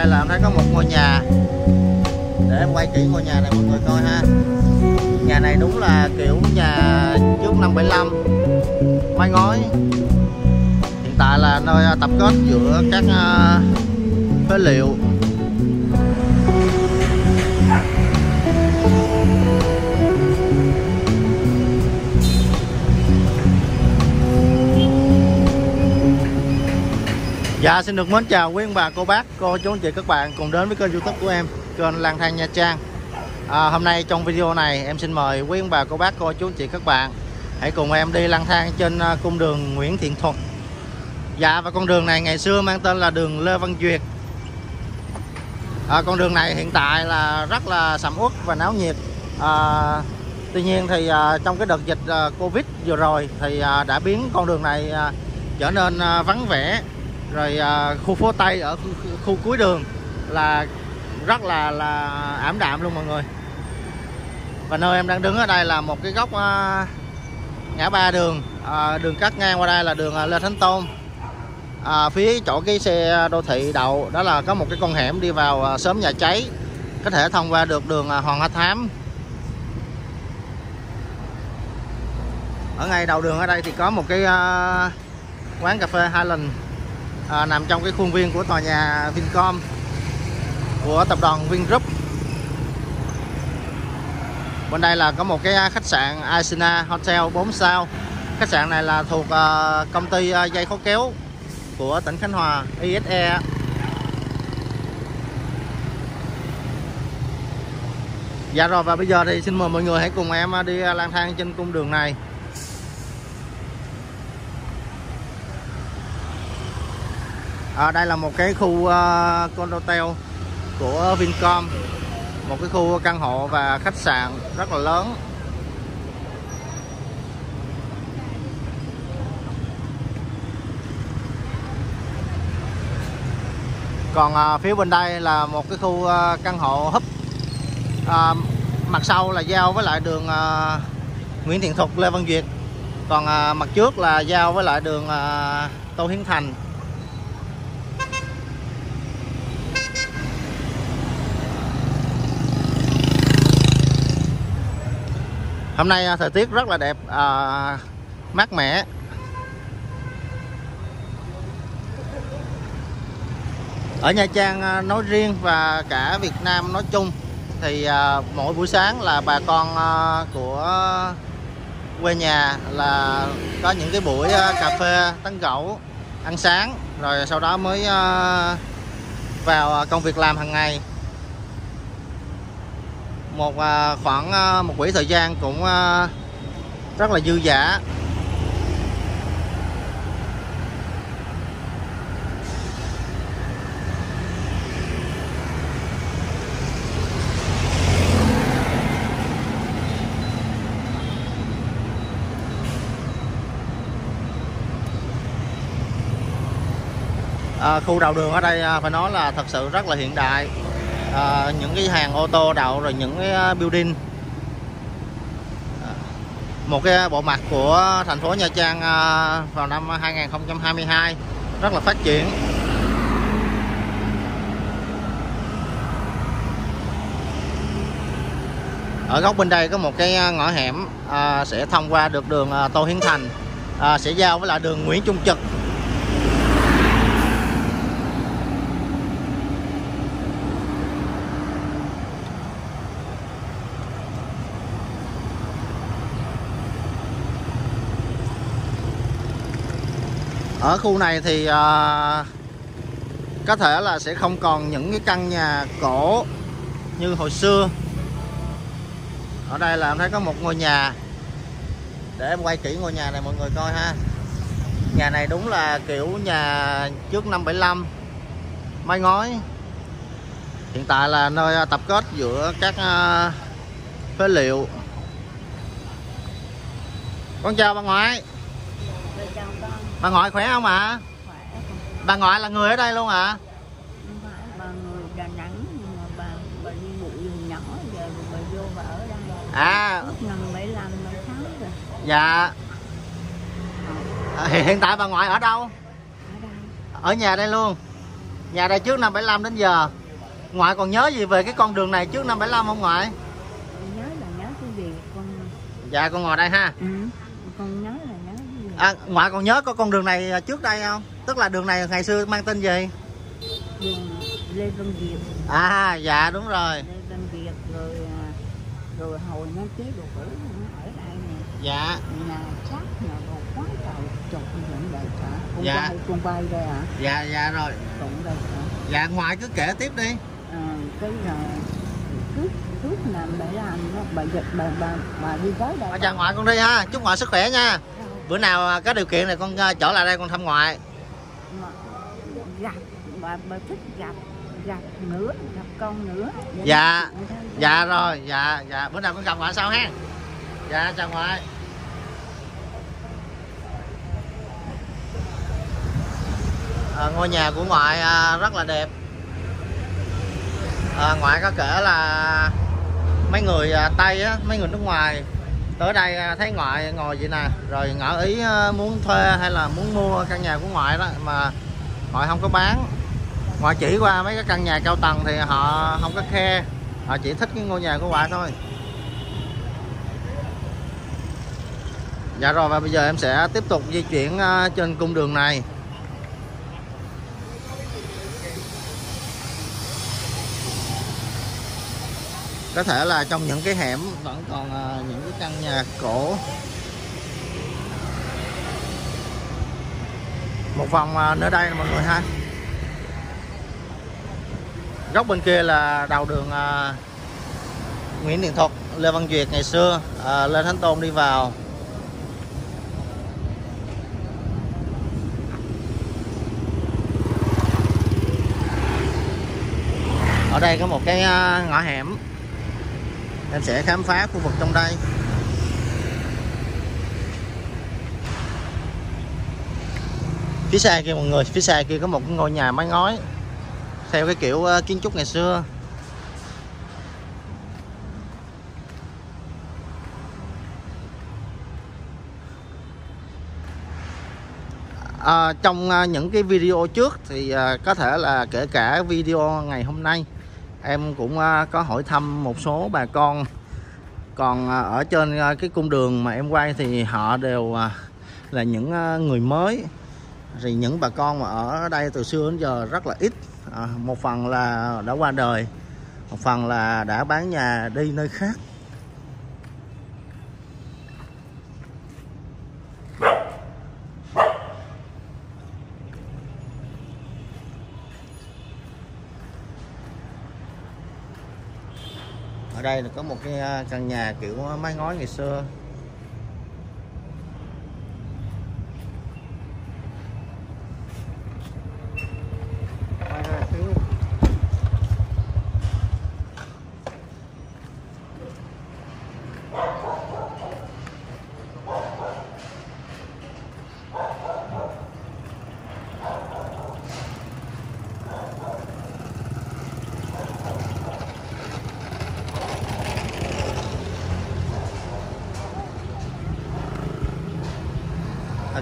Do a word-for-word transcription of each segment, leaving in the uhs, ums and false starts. đây là em thấy có một ngôi nhà. Để em quay kỹ ngôi nhà này mọi người coi ha. Nhà này đúng là kiểu nhà trước năm bảy lăm, mái ngói. Hiện tại là nơi tập kết giữa các phế liệu. Dạ, xin được mến chào quý ông bà, cô bác, cô chú anh chị các bạn cùng đến với kênh YouTube của em, kênh Lang Thang Nha Trang. à, Hôm nay trong video này em xin mời quý ông bà, cô bác, cô chú anh chị các bạn hãy cùng em đi lang thang trên cung đường Nguyễn Thiện Thuật. Dạ, và con đường này ngày xưa mang tên là đường Lê Văn Duyệt. à, Con đường này hiện tại là rất là sầm uất và náo nhiệt. à, Tuy nhiên thì à, trong cái đợt dịch à, Covid vừa rồi thì à, đã biến con đường này à, trở nên à, vắng vẻ. Rồi à, khu phố Tây ở khu, khu cuối đường là rất là là ảm đạm luôn mọi người. Và nơi em đang đứng ở đây là một cái góc à, ngã ba đường, à, đường cắt ngang qua đây là đường à, Lê Thánh Tôn. à, Phía chỗ cái xe đô thị đậu đó là có một cái con hẻm đi vào à, xóm Nhà Cháy, có thể thông qua được đường à, Hoàng Hoa Thám. Ở ngay đầu đường ở đây thì có một cái à, quán cà phê Highland. À, nằm trong cái khuôn viên của tòa nhà Vincom của tập đoàn Vingroup. Bên đây là có một cái khách sạn Asiana Hotel bốn sao. Khách sạn này là thuộc uh, công ty uh, dây khóa kéo của tỉnh Khánh Hòa, i ét e. Dạ rồi, và bây giờ thì xin mời mọi người hãy cùng em đi lang thang trên cung đường này. À, đây là một cái khu uh, condotel của Vincom, một cái khu căn hộ và khách sạn rất là lớn. Còn uh, phía bên đây là một cái khu uh, căn hộ húp, uh, mặt sau là giao với lại đường uh, Nguyễn Thiện Thuật, Lê Văn Duyệt. Còn uh, mặt trước là giao với lại đường uh, Tô Hiến Thành. Hôm nay thời tiết rất là đẹp, à, mát mẻ. Ở Nha Trang nói riêng và cả Việt Nam nói chung thì à, mỗi buổi sáng là bà con à, của quê nhà là có những cái buổi à, cà phê tán gẫu, ăn sáng, rồi sau đó mới à, vào công việc làm hàng ngày. Một khoảng một quỹ thời gian cũng rất là dư dả. à, Khu đầu đường ở đây phải nói là thật sự rất là hiện đại. À, những cái hàng ô tô đậu, rồi những cái building. Một cái bộ mặt của thành phố Nha Trang à, vào năm hai nghìn không trăm hai mươi hai rất là phát triển. Ở góc bên đây có một cái ngõ hẻm à, sẽ thông qua được đường à, Tô Hiến Thành, à, sẽ giao với lại đường Nguyễn Trung Trực. Ở khu này thì uh, có thể là sẽ không còn những cái căn nhà cổ như hồi xưa. Ở đây là em thấy có một ngôi nhà. Để em quay kỹ ngôi nhà này mọi người coi ha. Nhà này đúng là kiểu nhà trước năm bảy lăm, mái ngói. Hiện tại là nơi tập kết giữa các uh, phế liệu. Con chào bà ngoại. Bà ngoại khỏe không ạ? À? Bà ngoại là người ở đây luôn ạ? À? Bà người Đà Nẵng nhưng mà bà, bà đi bộ đường nhỏ giờ bà vô bà ở đây. À. bảy lăm, bảy sáu rồi. Dạ. À, hiện tại bà ngoại ở đâu? Ở đây. Ở nhà đây luôn. Nhà đây trước năm bảy lăm đến giờ. Ngoại còn nhớ gì về cái con đường này trước năm bảy lăm không ngoại? Nhớ là nhớ cái gì con. Dạ con ngồi đây ha. Ừ. Con nhớ là nhớ cái gì. À, ngoại còn nhớ có con đường này trước đây không? Tức là đường này ngày xưa mang tên gì? Đường Lê Văn Diệp. À dạ đúng rồi. Lê Văn Diệp rồi rồi hồi nó chế độ cũ ở đây nè. Dạ. Nhà sát nhà đồ quá trời trộn những đại cả. Con dạ. Bay, con bay đây hả? Dạ dạ rồi. Cũng đây hả? Dạ ngoại cứ kể tiếp đi. À, cái là trước trước là bà làm nó bà giật bà bà bà đi tới đây. À, chào ngoại con đi ha, chúc ngoại sức khỏe nha. Bữa nào có điều kiện này con trở lại đây con thăm ngoại. Mà, gặp bà, bà thích gặp gặp nữa gặp con nữa. Vậy dạ dạ rồi dạ dạ bữa nào con gặp ngoại sau ha. Dạ chào ngoại. À, ngôi nhà của ngoại à, rất là đẹp. À, ngoại có kể là mấy người à, Tây á, mấy người nước ngoài tới đây à, thấy ngoại ngồi vậy nè, rồi ngỏ ý à, muốn thuê hay là muốn mua căn nhà của ngoại đó mà ngoại không có bán. Ngoại chỉ qua mấy cái căn nhà cao tầng thì họ không có khe, họ chỉ thích cái ngôi nhà của ngoại thôi. Dạ rồi, và bây giờ em sẽ tiếp tục di chuyển à, trên cung đường này. Có thể là trong những cái hẻm vẫn còn những cái căn nhà cổ. Một vòng nữa đây nè mọi người ha. Góc bên kia là đầu đường Nguyễn Thiện Thuật, Lê Văn Duyệt ngày xưa, Lê Thánh Tôn đi vào. Ở đây có một cái ngõ hẻm, em sẽ khám phá khu vực trong đây. Phía xa kia mọi người, phía xa kia có một ngôi nhà mái ngói theo cái kiểu kiến trúc ngày xưa. À, trong những cái video trước thì có thể là kể cả video ngày hôm nay, em cũng có hỏi thăm một số bà con còn ở trên cái cung đường mà em quay thì họ đều là những người mới. Thì những bà con mà ở đây từ xưa đến giờ rất là ít, à, một phần là đã qua đời, một phần là đã bán nhà đi nơi khác. Ở đây là có một cái căn nhà kiểu mái ngói ngày xưa.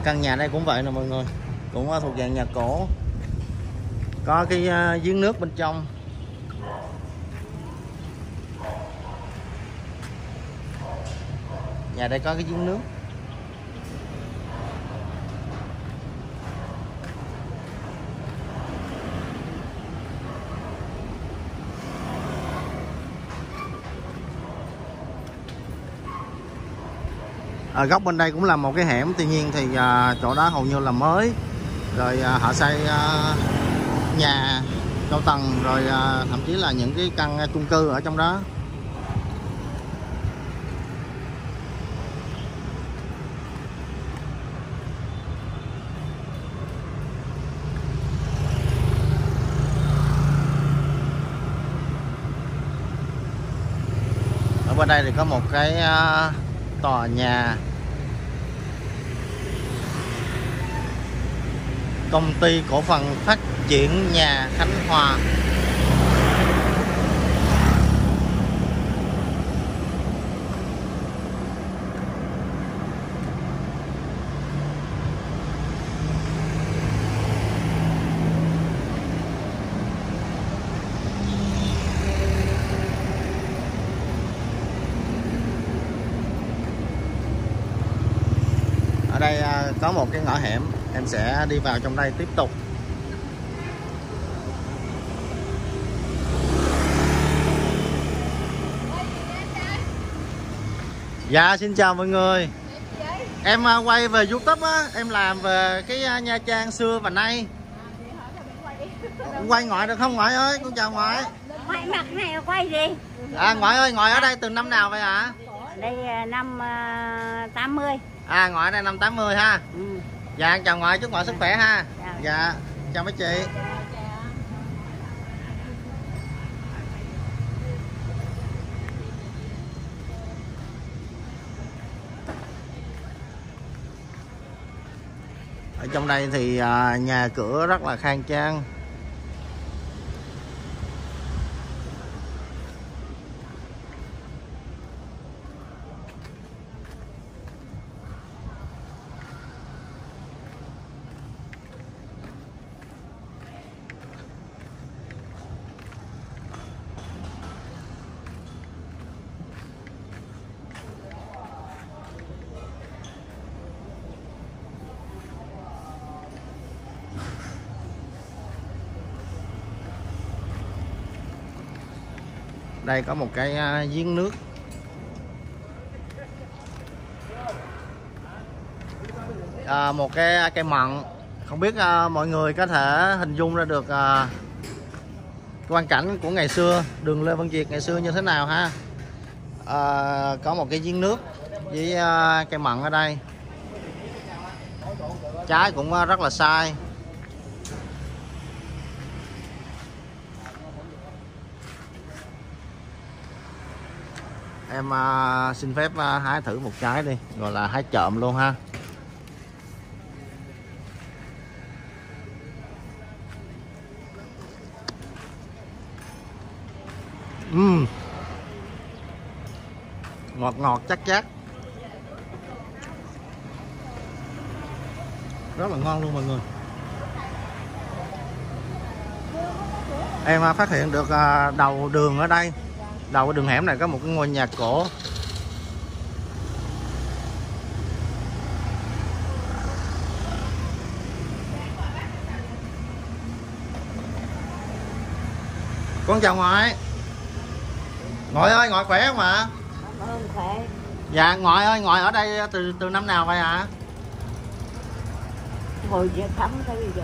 Căn nhà đây cũng vậy nè mọi người, cũng thuộc dạng nhà cổ, có cái giếng nước bên trong. Nhà đây có cái giếng nước. À, góc bên đây cũng là một cái hẻm, tuy nhiên thì à, chỗ đó hầu như là mới rồi, à, họ xây à, nhà cao tầng rồi, à, thậm chí là những cái căn chung cư ở trong đó. Ở bên đây thì có một cái à, tòa nhà Công ty Cổ phần Phát triển Nhà Khánh Hòa. Ở đây có một cái ngõ hẻm, em sẽ đi vào trong đây tiếp tục. Dạ xin chào mọi người. Em quay về YouTube á, em làm về cái Nha Trang xưa và nay. Quay ngoại được không ngoại ơi? Con chào ngoại. Ngoại mặt này là quay gì? À ngoại ơi, ngoại ở đây từ năm nào vậy ạ? Đây năm tám mươi. À ngoại ở đây năm tám mươi ha. Ừ. Dạ chào ngoại, chúc ngoại sức khỏe ha. Chào. Dạ chào mấy chị. Ở trong đây thì nhà cửa rất là khang trang. Đây có một cái giếng nước. À, một cái cây mận. Không biết uh, mọi người có thể hình dung ra được uh, quan cảnh của ngày xưa, đường Lê Văn Duyệt ngày xưa như thế nào ha. À, có một cái giếng nước với uh, cây mận ở đây. Trái cũng uh, rất là sai. Em uh, xin phép uh, hái thử một trái đi, gọi là hái trộm luôn ha. Uhm. Ngọt ngọt chắc chắc, rất là ngon luôn mọi người. Em uh, phát hiện được uh, đầu đường ở đây. Đầu cái đường hẻm này có một cái ngôi nhà cổ. Con chào ngoại. Ngoại ơi, ngoại khỏe không ạ? Không khỏe. Dạ ngoại ơi, ngoại ở đây từ từ năm nào vậy ạ? Hồi giờ thấm tới bây giờ.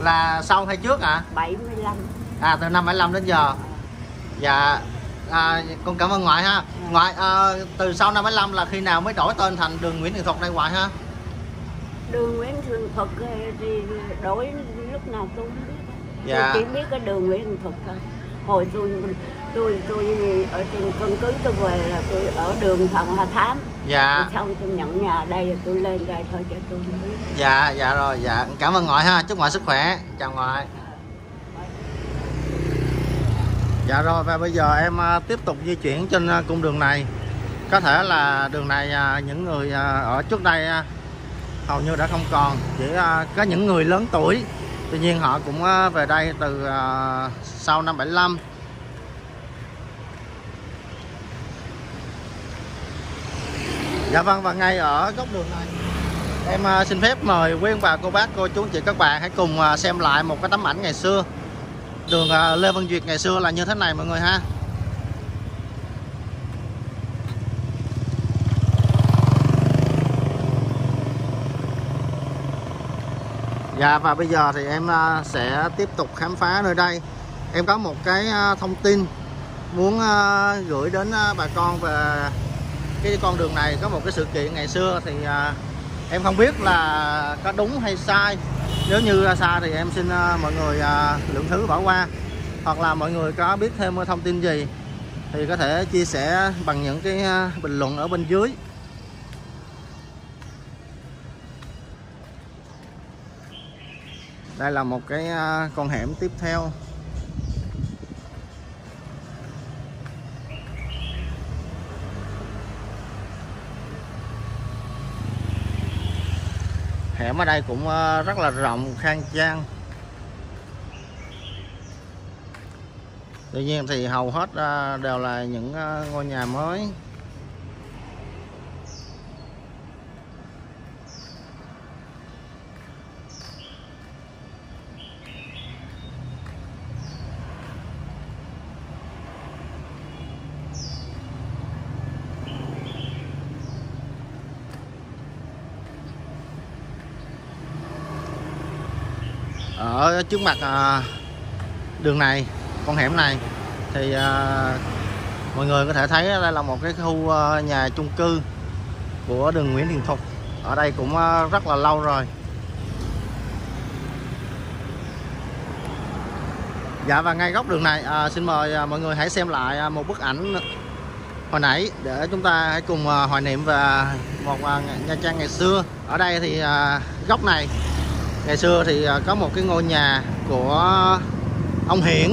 Là sau hay trước ạ? bảy mươi lăm. À từ năm bảy mươi lăm đến giờ. Dạ. À, con cảm ơn ngoại ha. Ngoại à, từ sau năm bảy mươi lăm là khi nào mới đổi tên thành đường Nguyễn Thiện Thuật đây ngoại ha? Đường Nguyễn Thiện Thuật thì đổi lúc nào tôi không biết. Dạ. Tôi chỉ biết cái đường Nguyễn Thiện Thuật thôi. Hồi tôi tôi tôi ở trên căn cứ tôi về là tôi ở đường Hoàng Hoa Thám. Dạ. Xong tôi nhận nhà đây rồi tôi lên đây thôi cho tôi biết. Dạ dạ rồi dạ. Cảm ơn ngoại ha. Chúc ngoại sức khỏe. Chào ngoại. Dạ rồi, và bây giờ em tiếp tục di chuyển trên cung đường này. Có thể là đường này những người ở trước đây hầu như đã không còn. Chỉ có những người lớn tuổi, tuy nhiên họ cũng về đây từ sau năm bảy mươi lăm. Dạ vâng, và ngay ở góc đường này em xin phép mời quý ông bà, cô bác, cô chú, chị các bạn hãy cùng xem lại một cái tấm ảnh ngày xưa. Đường Lê Văn Duyệt ngày xưa là như thế này mọi người ha. Dạ và bây giờ thì em sẽ tiếp tục khám phá nơi đây. Em có một cái thông tin muốn gửi đến bà con về cái con đường này. Có một cái sự kiện ngày xưa thì em không biết là có đúng hay sai. Nếu như sai thì em xin mọi người lượng thứ bỏ qua. Hoặc là mọi người có biết thêm thông tin gì thì có thể chia sẻ bằng những cái bình luận ở bên dưới. Đây là một cái con hẻm tiếp theo. Hẻm ở đây cũng rất là rộng, khang trang. Tuy nhiên thì hầu hết đều là những ngôi nhà mới. ở trước mặt đường này, con hẻm này, thì mọi người có thể thấy đây là một cái khu nhà chung cư của đường Nguyễn Thiện Thuật. Ở đây cũng rất là lâu rồi. Dạ, và ngay góc đường này à, xin mời mọi người hãy xem lại một bức ảnh hồi nãy để chúng ta hãy cùng hoài niệm về một Nha Trang ngày xưa. Ở đây thì à, góc này ngày xưa thì à, có một cái ngôi nhà của ông Hiển.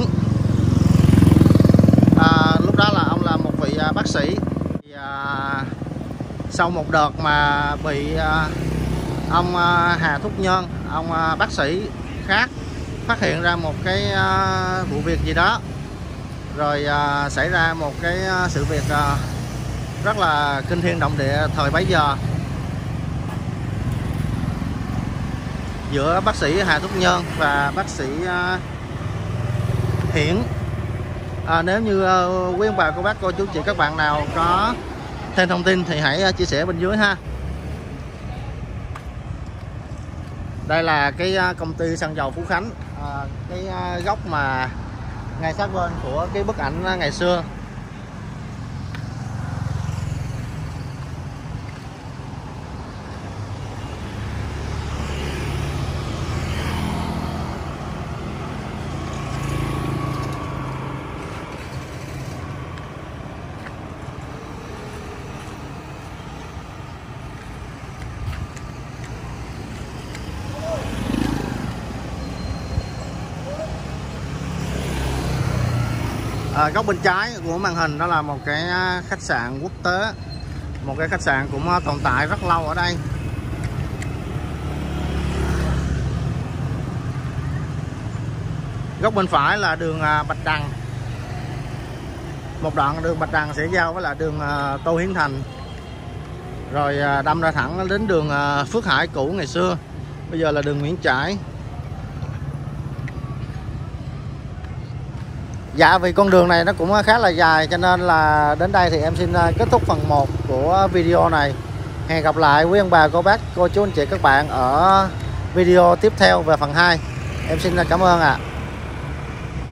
À, lúc đó là ông là một vị à, bác sĩ. Thì, à, sau một đợt mà bị à, ông à, Hà Thúc Nhân, ông à, bác sĩ khác phát hiện ra một cái uh, vụ việc gì đó, rồi uh, xảy ra một cái uh, sự việc uh, rất là kinh thiên động địa thời bấy giờ giữa bác sĩ Hà Thúc Nhân và bác sĩ uh, Hiển. À, nếu như uh, quý ông bà, cô bác, cô chú, chị, các bạn nào có thêm thông tin thì hãy uh, chia sẻ bên dưới ha. Đây là cái công ty xăng dầu Phú Khánh, à, cái góc mà ngay sát bên của cái bức ảnh ngày xưa. À, góc bên trái của màn hình đó là một cái khách sạn quốc tế, một cái khách sạn cũng tồn tại rất lâu ở đây. Góc bên phải là đường Bạch Đằng, một đoạn đường Bạch Đằng sẽ giao với là đường Tô Hiến Thành, rồi đâm ra thẳng đến đường Phước Hải cũ ngày xưa, bây giờ là đường Nguyễn Trãi. Dạ, vì con đường này nó cũng khá là dài cho nên là đến đây thì em xin kết thúc phần một của video này. Hẹn gặp lại quý ông bà, cô bác, cô chú, anh chị, các bạn ở video tiếp theo về phần hai. Em xin cảm ơn ạ. À.